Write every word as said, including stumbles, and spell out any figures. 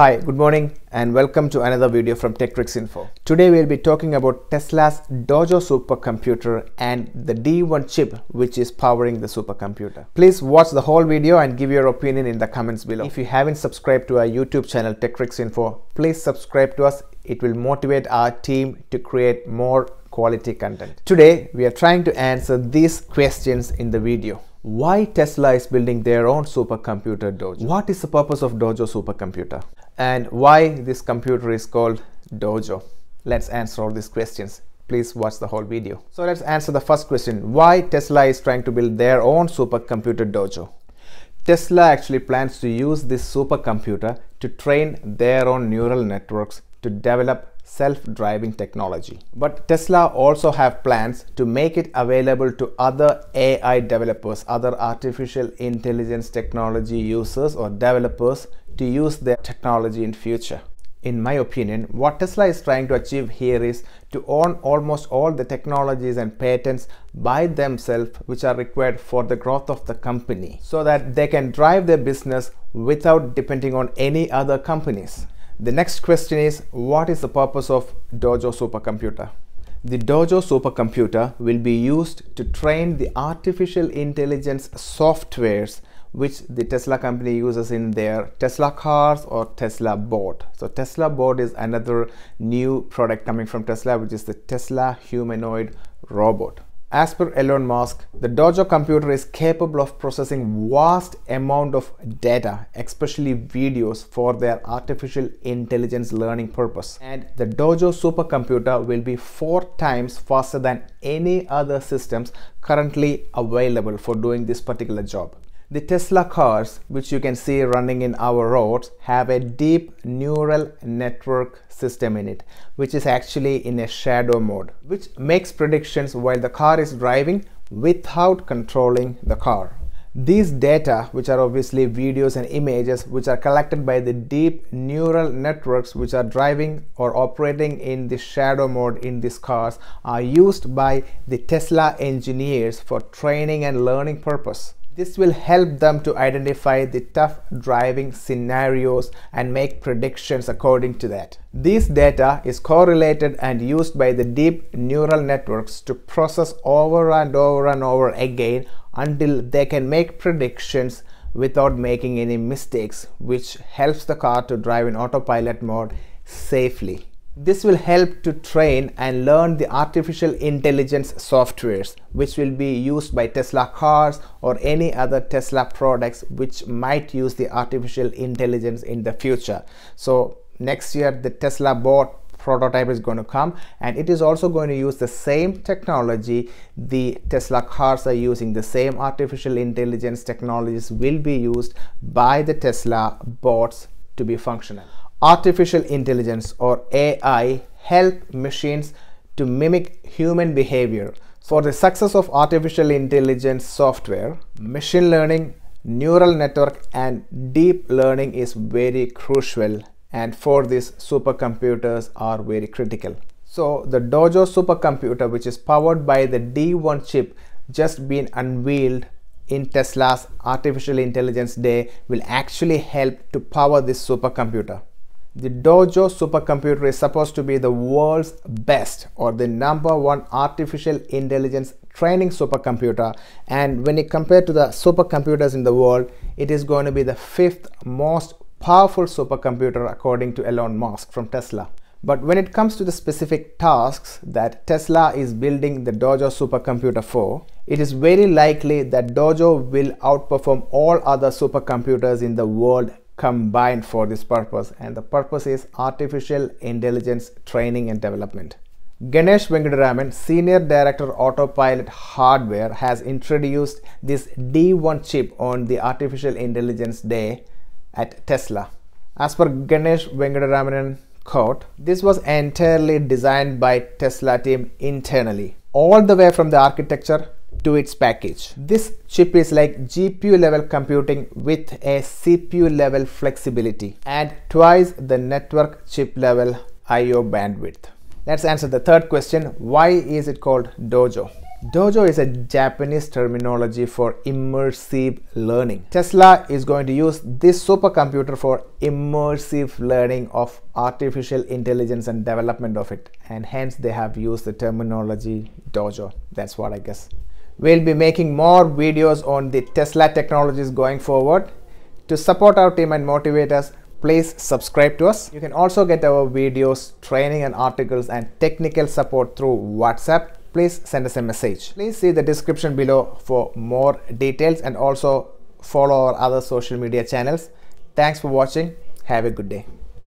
Hi, good morning and welcome to another video from TechTrixInfo. Today we'll be talking about Tesla's Dojo supercomputer and the D one chip which is powering the supercomputer. Please watch the whole video and give your opinion in the comments below. If you haven't subscribed to our YouTube channel TechTrixInfo, please subscribe to us. It will motivate our team to create more quality content. Today we are trying to answer these questions in the video. Why Tesla is building their own supercomputer Dojo? What is the purpose of Dojo supercomputer? And why this computer is called Dojo? Let's answer all these questions. Please watch the whole video. So let's answer the first question. Why Tesla is trying to build their own supercomputer Dojo? Tesla actually plans to use this supercomputer to train their own neural networks to develop self-driving technology. But Tesla also have plans to make it available to other A I developers, other artificial intelligence technology users or developers to use their technology in future. In my opinion, what Tesla is trying to achieve here is to own almost all the technologies and patents by themselves which are required for the growth of the company so that they can drive their business without depending on any other companies. The next question is, what is the purpose of Dojo supercomputer? The Dojo supercomputer will be used to train the artificial intelligence softwares which the Tesla company uses in their Tesla cars or Tesla Bot. So Tesla Bot is another new product coming from Tesla, which is the Tesla humanoid robot. As per Elon Musk, the Dojo computer is capable of processing vast amount of data, especially videos, for their artificial intelligence learning purpose. And the Dojo supercomputer will be four times faster than any other systems currently available for doing this particular job. The Tesla cars, which you can see running in our roads, have a deep neural network system in it, which is actually in a shadow mode, which makes predictions while the car is driving without controlling the car. These data, which are obviously videos and images, which are collected by the deep neural networks which are driving or operating in the shadow mode in these cars, are used by the Tesla engineers for training and learning purpose. This will help them to identify the tough driving scenarios and make predictions according to that. This data is correlated and used by the deep neural networks to process over and over and over again until they can make predictions without making any mistakes, which helps the car to drive in autopilot mode safely. This will help to train and learn the artificial intelligence softwares which will be used by Tesla cars or any other Tesla products which might use the artificial intelligence in the future. So next year the Tesla Bot prototype is going to come, and it is also going to use the same technology the Tesla cars are using. The same artificial intelligence technologies will be used by the Tesla bots to be functional. Artificial intelligence or A I help machines to mimic human behavior. For the success of artificial intelligence software, machine learning, neural network and deep learning is very crucial, and for this supercomputers are very critical. So the Dojo supercomputer, which is powered by the D one chip just been unveiled in Tesla's Artificial Intelligence Day, will actually help to power this supercomputer. The Dojo supercomputer is supposed to be the world's best or the number one artificial intelligence training supercomputer, and when it compared to the supercomputers in the world, it is going to be the fifth most powerful supercomputer according to Elon Musk from Tesla. But when it comes to the specific tasks that Tesla is building the Dojo supercomputer for, it is very likely that Dojo will outperform all other supercomputers in the world combined for this purpose, and the purpose is artificial intelligence training and development. Ganesh Vengadaraman, Senior Director Autopilot Hardware, has introduced this D one chip on the Artificial Intelligence Day at Tesla. As per Ganesh Vengadaraman, quote, "This was entirely designed by Tesla team internally, all the way from the architecture to its package. This chip is like G P U level computing with a C P U level flexibility and twice the network chip level I O bandwidth." Let's answer the third question. Why is it called Dojo? Dojo is a Japanese terminology for immersive learning. Tesla is going to use this supercomputer for immersive learning of artificial intelligence and development of it, and hence they have used the terminology Dojo. That's what I guess. We'll be making more videos on the Tesla technologies going forward. To support our team and motivate us, please subscribe to us. You can also get our videos, training and articles and technical support through WhatsApp. Please send us a message. Please see the description below for more details, and also follow our other social media channels. Thanks for watching. Have a good day.